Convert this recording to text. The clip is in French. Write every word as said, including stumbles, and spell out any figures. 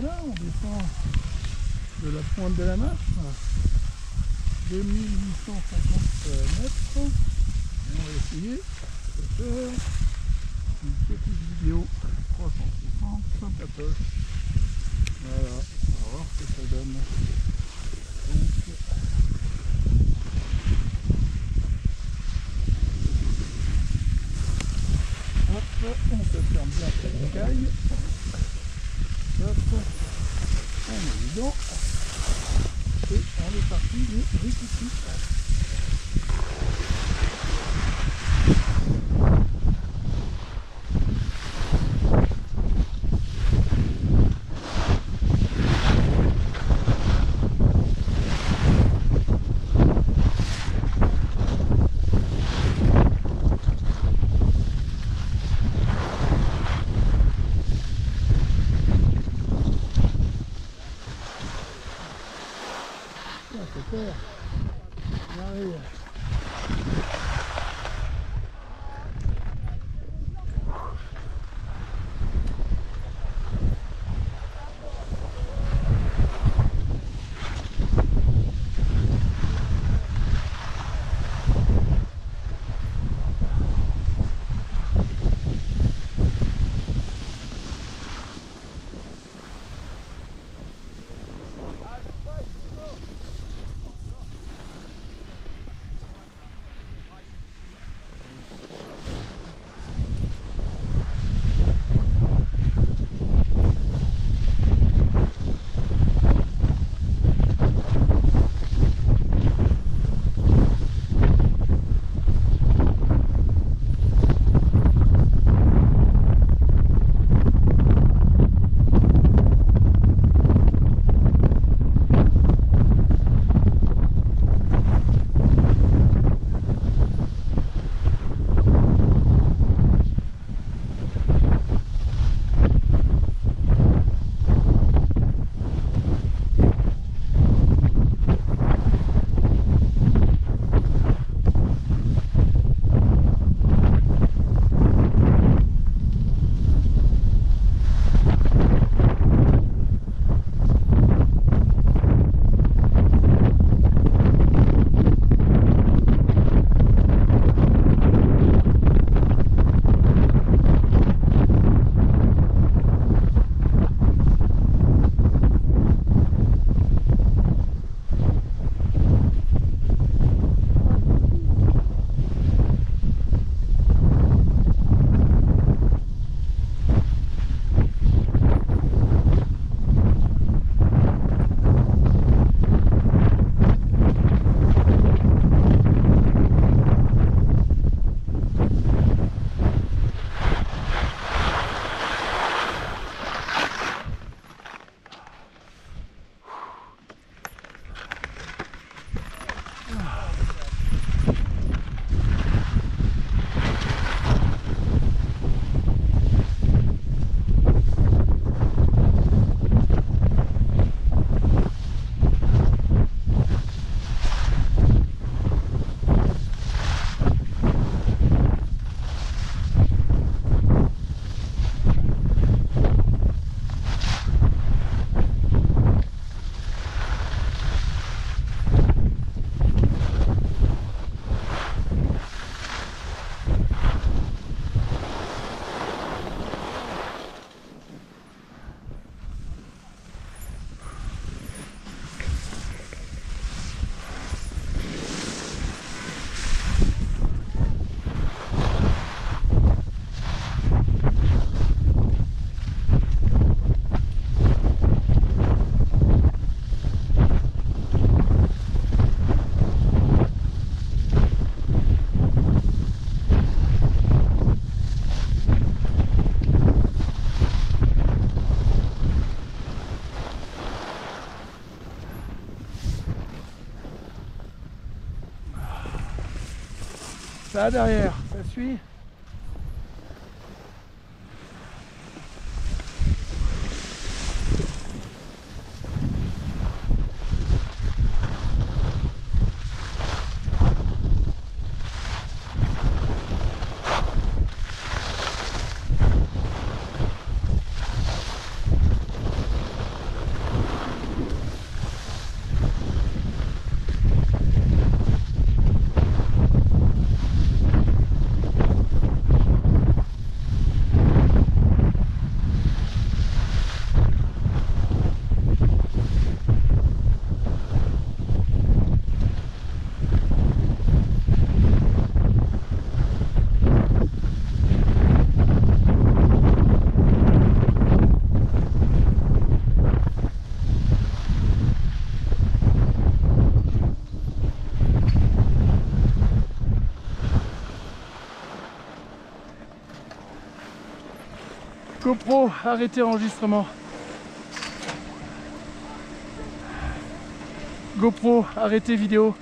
voilà, on descend de la pointe de la Masse, deux mille huit cent cinquante mètres, on va essayer de faire une petite vidéo trois cent soixante, cent quatorze, voilà, on va voir ce que ça donne. Donc, hop, on se ferme bien après les cailles. Hop, on est dedans et on est parti de récupérer. Là derrière, ça suit. GoPro, arrêtez l'enregistrement. GoPro, arrêtez vidéo.